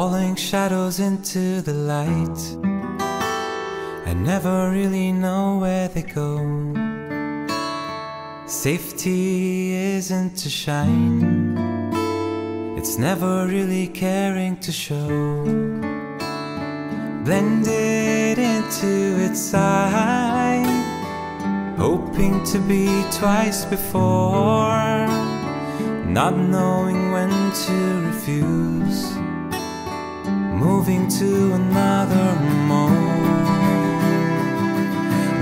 falling shadows into the light. I never really know where they go. Safety isn't to shine, it's never really caring to show. Blended into its side, hoping to be twice before, not knowing when to refuse, moving to another mode.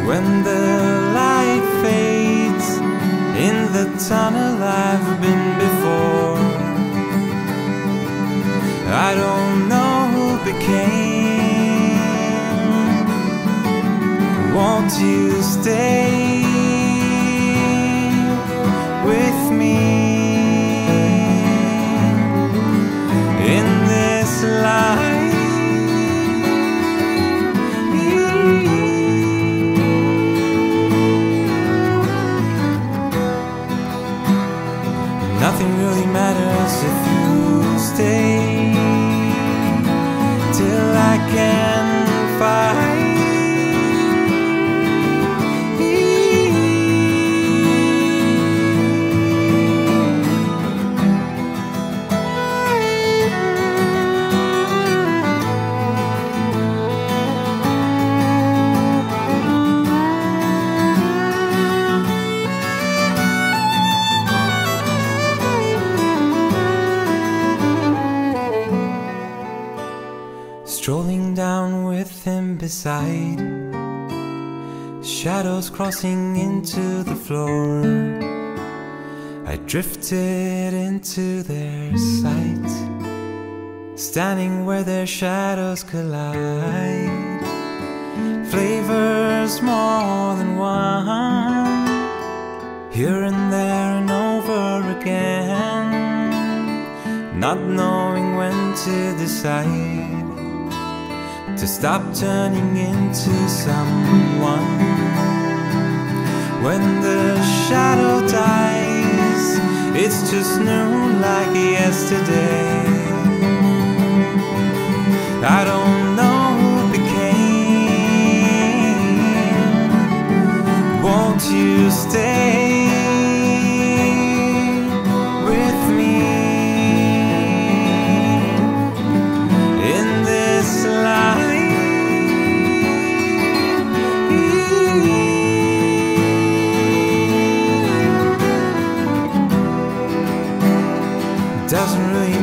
When the light fades in the tunnel I've been before, I don't know who became. Won't you stay with me? Nothing really matters if you stay till I can strolling down with him beside, shadows crossing into the floor. I drifted into their sight, standing where their shadows collide. Flavors more than one, here and there and over again, not knowing when to decide to stop turning into someone. When the shadow dies, it's just noon like yesterday. I don't know who became. Won't you stay? Doesn't really